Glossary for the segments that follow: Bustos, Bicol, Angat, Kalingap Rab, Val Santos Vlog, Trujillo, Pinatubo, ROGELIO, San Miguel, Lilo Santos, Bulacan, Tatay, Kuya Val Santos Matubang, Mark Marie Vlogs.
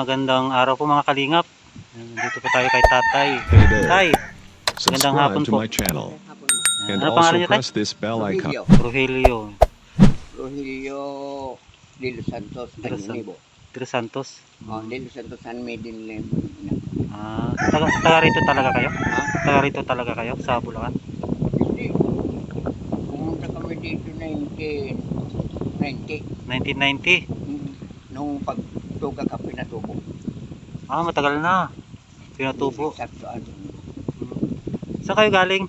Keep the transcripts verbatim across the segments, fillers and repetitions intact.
magandang araw po mga kalingap. Dito po tayo kay Tatay. Tay, magandang hapon po. And ano pangalan niya, Tay? Trujillo. Trujillo. Trujillo Lilo Santos. Lilo Santos? Oh, Lilo Santos San Miguel. Ah, taga, taga rito talaga kayo? Ha? Taga rito talaga kayo sa Bulacan? Hindi. Pumunta kami dito nineteen ninety. nineteen ninety? Hmm. Nung pagtuga ka pinatubo. Ah, matagal na. Pinatubo. Saan kayo galing?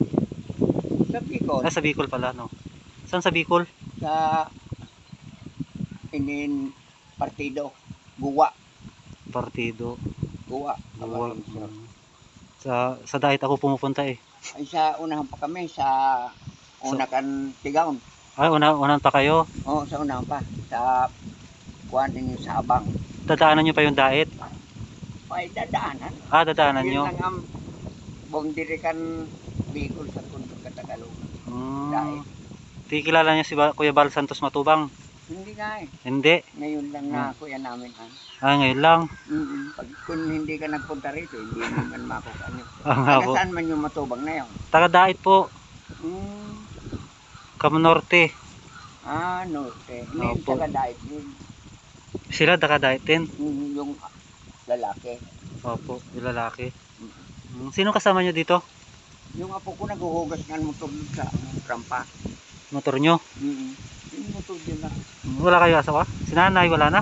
Sa Bicol. Ah, sa Bicol pala, no? Saan sa Bicol? Sa inin partido. Guwa. Partido. Guwa. Guwa. Sa, sa diet ako pumupunta eh. Ay, sa unahan pa kami. Sa unakan tigaon. Ay, una, unahan pa kayo? Oo, sa unahan pa. Sa kuwan ninyo sa abang. Dadaanan nyo pa yung diet? Ay, dadaanan. Ah, dadaanan nyo? Yun lang ang bumdirikan Bicol sa Kundog Katagalugan. Hmm. Dahil. Di kilala niya si ba Kuya Val Santos Matubang? Hindi nga eh. Hindi? Ngayon lang hmm. na kuya namin. Ha? Ah, ngayon lang? Mm -hmm. Pag kung hindi ka nagpunta rito, hindi naman makukanyo. Ah, taga saan man yung Matubang na yun? Taga Dait po. Hmm. Kamunorte. Ah, norte. Ngayon no, taga Dait din. Sila taga Dait din? Mm, yung lalaki. Opo, yung lalaki. Hmm. Sino kasama nyo dito? Yung apo ko naghuhugas ng motor sa rampa. Motor nyo? Mm-hmm. Yung motor din na. Wala kayo asawa? Si nanay wala na?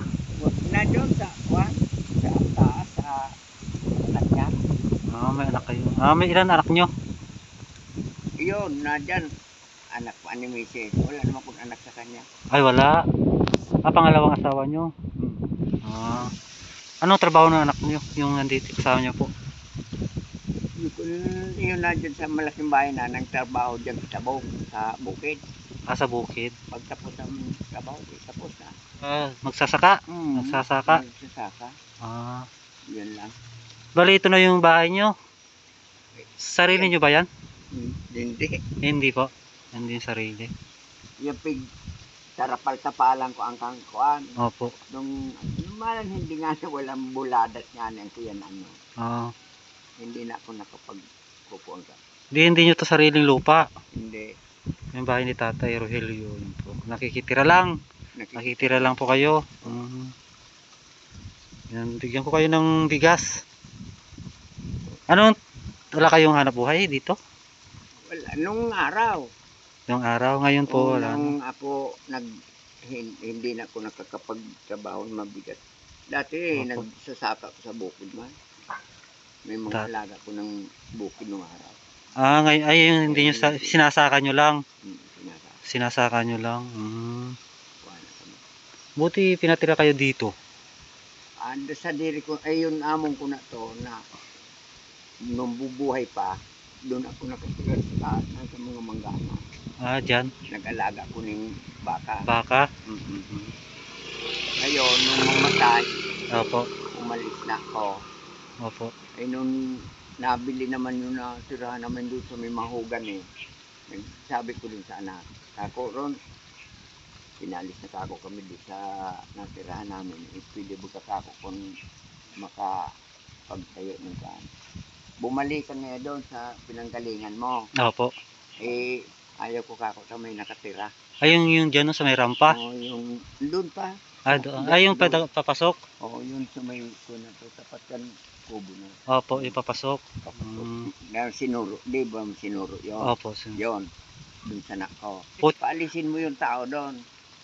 Nandiyon sa kwan, sa taas, sa anak niya. Ah, may anak kayo. Ah, may ilan anak nyo? Iyon, nandiyan. Anak pa ni Mrs. Wala naman kung anak sa kanya. Ay, wala. Ah, pangalawang asawa nyo. Hmm. Ah. Anong trabaho ng anak nyo? Yung nandito kasama nyo po? Yun na dyan sa malaking bahay na nagtrabaho dyan sa Tabaw, sa bukid. Ah, sa bukid? Pagtapos ang trabaho, tapos na. Ah, magsasaka? Mm, magsasaka? Magsasaka. Ah. Yun lang. Bali, ito na yung bahay nyo. Sarili nyo ba yan? Hindi. Hindi po. Hindi yung sarili. Yung pig, tarapal sa paalang ko ang kangkuan. Opo. Nung, naman hindi nga na walang buladat nga na yung kuya na nyo. Ah. Hindi na ako nakapagkupuan ka. Hindi, hindi nyo to sariling lupa. Hindi. Yung bahay ni Tatay Rogelio. Nakikitira lang. Nakikitira, Nakikitira lang po kayo. Uh-huh. Yan, bigyan ko kayo ng bigas. Anong, wala kayong hanap buhay dito? Wala, nung araw. Nung araw, ngayon po. O, wala. Nung ako, nag, hindi na ako nakakapagtrabaho ng mabigat. Dati, Opo. nagsasaka ko sa bukid man. May mga alaga ko ng bukid noong araw. Ah, ngayon, ay, hindi nyo, sinasaka nyo lang. Sinasaka nyo lang. Mm. Buti pinatira kayo dito. Ando sa diri ko, ayun among ko na to, na nung bubuhay pa, doon ako nakatira sa mga manggama. Ah, dyan? Nag-alaga ko ng baka. Baka? Mm-hmm. Ngayon, nung mamatay, Opo. umalis na ako. Opo. Eh nung nabili naman yun na tirahan naman doon sa may mahugan eh. Sabi ko din sa anak, ako ron, pinalis na kako kami doon sa natirahan namin. Eh, pwede buka kako kung makapagtayo ng saan. Bumalik ka ngayon doon sa pinanggalingan mo. Opo. Eh, ayaw ko kako sa may nakatira. Ay, yung, yung dyan sa may rampa? Oo, yung doon pa. Ah, doon. Ay, yung papasok? Oo, yun sa may ko na to. Tapat yan. Kubo na. Opo, ipapasok. Papasok. Mm. Sinuro, di ba sinuro yun? Opo, sinuro. Yun, dun sa nako. Paalisin mo yung tao doon.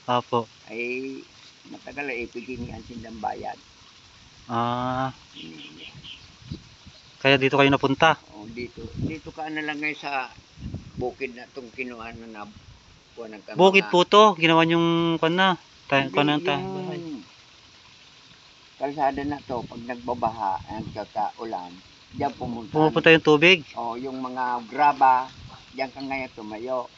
Opo. Ay, matagal ay ipiginihan silang bayad. Ah. Hmm. Kaya dito kayo napunta? Oo, dito. Dito ka na lang ngayon sa bukid na itong kinuhan na nabukuan ng kamana. Bukid po to, ginawa niyong kwan na. Tayo, kwan na tayo. Kalsada na to, pag nagbabaha at kaka-ulan, diyan pumunta. Pumunta yung tubig? O, yung mga graba, diyan ka ngayon tumayo.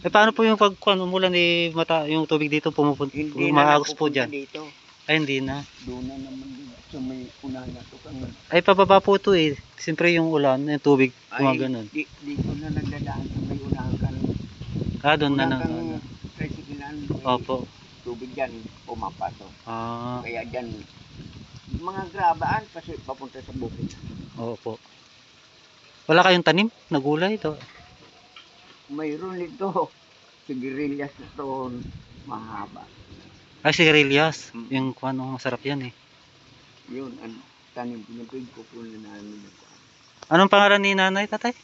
Eh, paano po yung pagkuhan umulan ni mata, yung tubig dito pumupunta? Hindi na pupunta dito. Ay, hindi na. Doon na naman sa may ulan na to. Ay, pababa po ito eh. Siyempre yung ulan, yung tubig, mga ganun. Ay, dito na nagdadaan sa may ulan ka. Ah, doon na nang. Ulan kang tresikilan. Opo. Tubig dyan, pumapaso. Ah. Kaya dyan, mga grabaan kasi papunta sa bukid. Opo. Wala kayong tanim na gulay ito? Mayroon ito. Sigarilyas ito mahaba. Ay, sigarilyas. Mm. Yung kuwan, oh, masarap yan eh. Yun, ano, tanim pinipig ko po na namin. Anong pangalan ni nanay, tatay?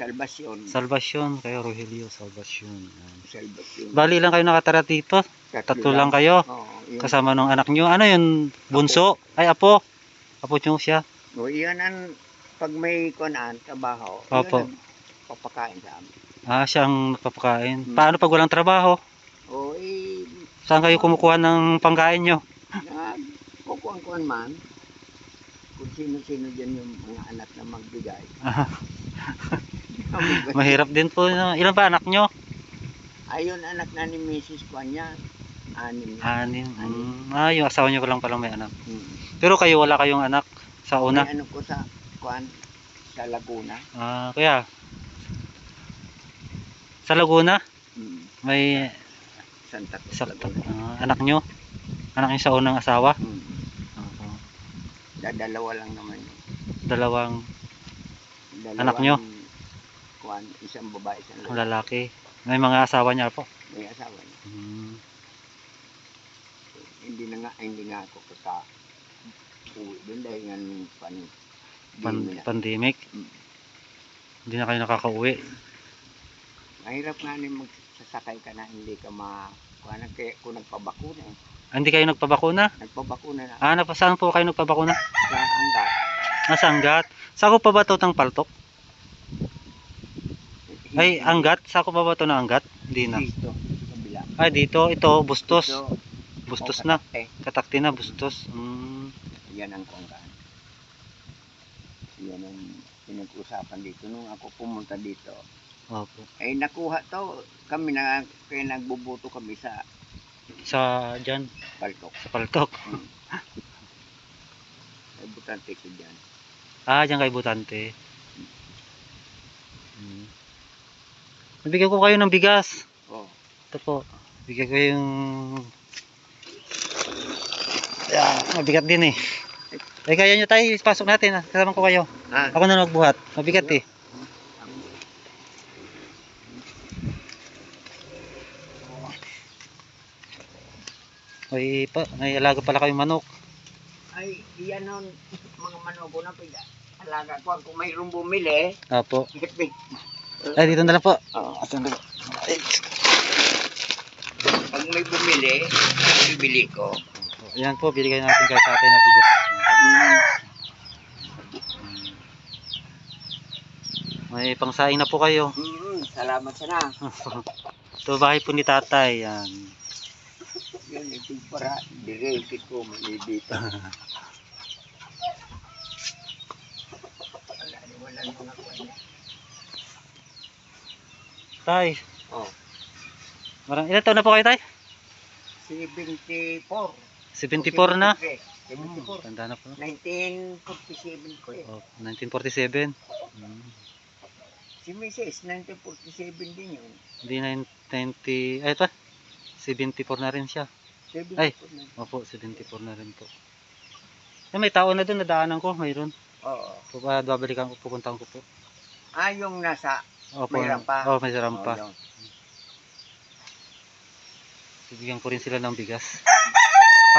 Salvasyon. Salvasyon kayo, Rogelio. Salvasyon. Salvasyon. Bali lang kayo nakatara dito? Tatlo, Tatlo lang kayo? Oo, kasama nung anak nyo. Ano yun? Bunso? Apo. Ay, apo. Apo nyo siya. O, yun ang pag may kunaan, trabaho. Opo. Yun ang papakain sa amin. Ah, siyang papakain. Hmm. Paano pag walang trabaho? O, eh. Saan kayo kumukuha ng pangkain nyo? Na, kukuhan-kuhan man. Kung sino-sino dyan yung mga anak na magbigay. Aha. Mahirap din po. Ilan ba anak nyo? Ayun, anak na ni Missus Panya. Anim. Anim. Mm. Ah, yung asawa nyo ko lang palang may anak. Mm. Pero kayo wala kayong anak sa una? May anak ko sa, kuan, sa Laguna. Ah, kaya? Sa Laguna? Mm. May Santa Cruz, Laguna. Uh, anak nyo? Anak nyo sa unang asawa? Mm. Uh-huh. Dalawa lang naman. Dalawang, Dalawang anak nyo? Kuan, isang babae, isang lalaki. lalaki. May mga asawa niya po? May asawa niya. Hmm. So, hindi na nga, hindi nga ako kaka uwi doon dahil nga ng pan, pan, pandemic. Hmm. Hindi na kayo nakakauwi. Mahirap nga nang magsasakay ka na hindi ka ma... Kuan, kaya ako nagpabakuna eh. Hindi kayo nagpabakuna? Nagpabakuna na. Ah, saan po kayo nagpabakuna? Sa Angat. Mas Angat. Saan ko pa ba ito ng paltok? Ay, Angat? Sako ba ba ito na Angat? Hindi na. Dito. Ay, dito. Ito, Bustos. Dito. Bustos na. Katakti na, Bustos. Mm. Yan ang kongkaan. Yan ang pinag-usapan dito. Nung ako pumunta dito, okay. Ay, nakuha to. Kami na, kaya nagbubuto kami sa... Sa, dyan? Paltok. Sa Paltok. Hmm. Ay, Butante ko dyan. Ah, dyan kay Butante. Hmm. Nabigyan ko kayo ng bigas. Oo. Ito po. Bigyan ko yung... Yeah, mabigat din eh. Ay, kaya nyo tayo. Pasok natin ha. Kasama ko kayo. Ah. Ako na magbuhat. Mabigat eh. Ay, pa, may alaga pala kayong manok. Ay, yan nun. Mga manok ko na pwede. Alaga ko. Kung mayroong bumili. Apo. Bigit-big. Ay, dito na lang po. Oh, pag may bumili, bibili ko. Ayan po, biligay natin kay tatay na bigas. May pangsaing na po kayo. Mm, salamat sana. Ito bahay po ni tatay. Yan. Yan, ito para direkit ko malibit. Wala, wala yung mga kuwan niya. Tay. Oh. Marang ilan taon na po kayo, Tay? seventy-four. seventy-four na? seventy-four. Tanda na po. nineteen forty-seven ko eh. Oh, nineteen forty-seven. Hmm. Si Missus nineteen forty-seven din yun. Hindi nineteen ninety. Ay, ito. seventy-four na rin siya. seventy-four ay, na. Opo, seventy-four na rin po. Eh, may tao na doon, nadaanan ko. Mayroon. Oo. So, para babalikan ko, pupuntaan ko po. Ah, yung nasa... Opo, may rampa. Oo, may rampa. Oh, bibigyan ko rin sila ng bigas.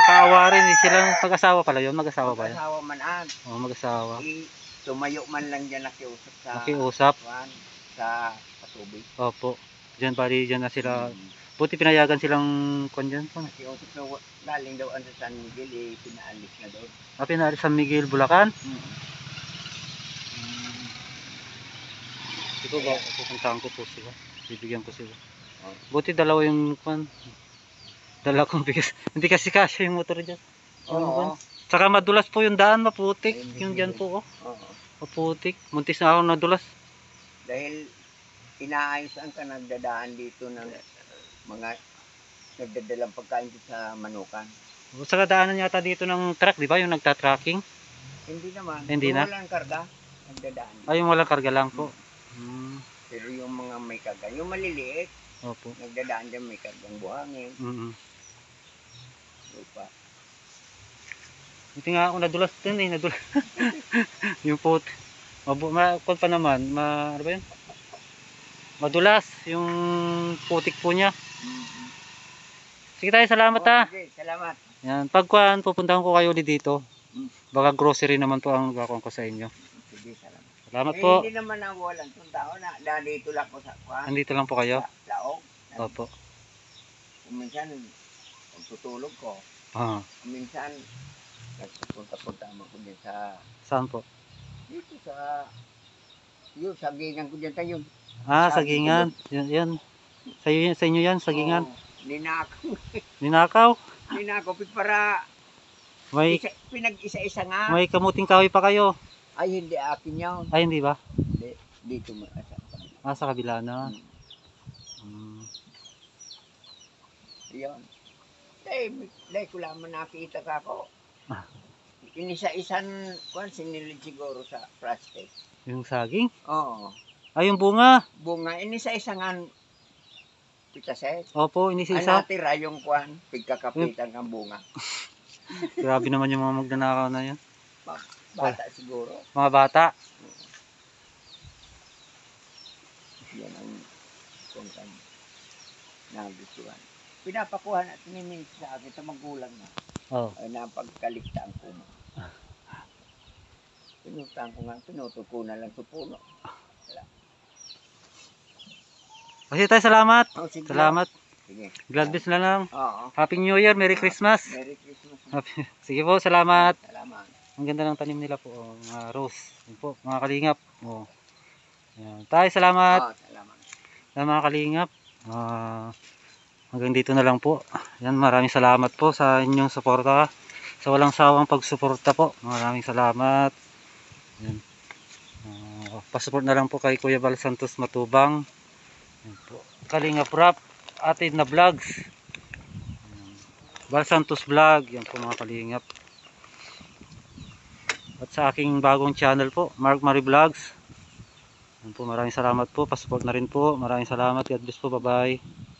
Kakaawa rin eh. Silang mag-asawa pala yun. Mag-asawa ba yun? Mag-asawa man ang. Oo, mag-asawa. E, tumayo man lang dyan nakiusap sa... Nakiusap? One, sa patubig. Opo. Dyan bali, dyan na sila... Hmm. Buti pinayagan silang kwan dyan. Nakiusap na galing daw ang San Miguel eh. Pinaalis na doon. Ah, pinaalis San Miguel, Bulacan? Hmm. Ito ba? Pupuntahan ko po sila. Bibigyan ko sila. Buti dalawa yung kwan. Dalawa kong bigas. Hindi kasi kasya yung motor dyan. Oo. Saka madulas po yung daan. Maputik. Ay, yung dyan po. Oh. Oo. Maputik. Muntis na ako nadulas. Dahil inaayos ang ka nagdadaan dito ng mga nagdadalang pagkain dito sa manukan. Saka daanan yata dito ng truck. Di ba? Yung nagtatracking. Hindi naman. Hindi na? Yung walang karga. Nagdadaan. Ay, yung walang karga lang po. Hmm. Hmm. Pero yung mga may karga, yung maliliit, opo, nagdadaan dyan may kargang buhangin. Mm-hmm. Lupa. Hindi nga ako nadulas din eh, nadulas. Yung pot. Mabu makon pa naman, ma ano ba yun? Madulas yung putik po niya. Sige tayo, salamat ha. Okay, salamat. Yan, pagkuan pupuntahan ko kayo ulit dito. Baka grocery naman po ang gagawin ko sa inyo. Sige, salamat. Salamat eh, po. Hindi naman nawalan itong tao na dito lang po sa kuha. Andito lang po kayo? Sa laog. Opo. Minsan, tutulog ko. Ah. Minsan, nagpunta-punta naman ko dyan sa... Saan po? Dito sa... Yun, sagingan ko dyan tayo. Ah, sagingan. Yan, yan. Sa, sa inyo yan, sagingan. Oh, ninakaw. Ninakaw? Ninakaw, para... May... Pinag-isa-isa nga. May kamuting kahoy pa kayo. Ay, hindi akin yun. Ay, hindi ba? Hindi. Dito mo. Ah, sa kabila na. Hmm. Hmm. Ayan. Dahil, dahil ko lang nakita ka ko. Ah. Inisa-isan, kung sinilid siguro sa plastic. Yung saging? Oo. Ay, yung bunga? Bunga. Inisa-isangan pitaset. Opo, inisa-isa. Ang natira yung kuhan, pagkakapitan ng bunga. Grabe naman yung mga magnanakaw na yan. Bakit? Bata ah, siguro. Mga bata. Yan ang kontan nagustuhan. Pinapakuha na tinimins sa akin sa magulang na. Oh. Ay, napagkaligtaan ko na. Pinutan ko nga, pinutuko na lang sa puno. Wala. Kasi tayo, salamat. Oh, sige. Salamat. Sige. Gladbis na lang. Oh, oh. Happy New Year, Merry oh, Christmas. Merry Christmas. Happy. Sige po, salamat. Salamat. Ang ganda ng tanim nila po, oh, mga rose. Yan po, mga kalingap. Oh. Ayan. Tayo, salamat. Oh, salamat. Sa mga kalingap. Uh, hanggang dito na lang po. Ayan, maraming salamat po sa inyong suporta. Sa walang sawang pagsuporta po. Maraming salamat. Ayan. Uh, pasupport na lang po kay Kuya Val Santos Matubang. Ayan po. Kalingap Rab, Atid na Vlogs. Ayan. Val Santos Vlog. Yan po mga kalingap. At sa aking bagong channel po, Mark Marie Vlogs. Yan po, maraming salamat po. Pasupport na rin po. Maraming salamat. God bless po. Bye-bye.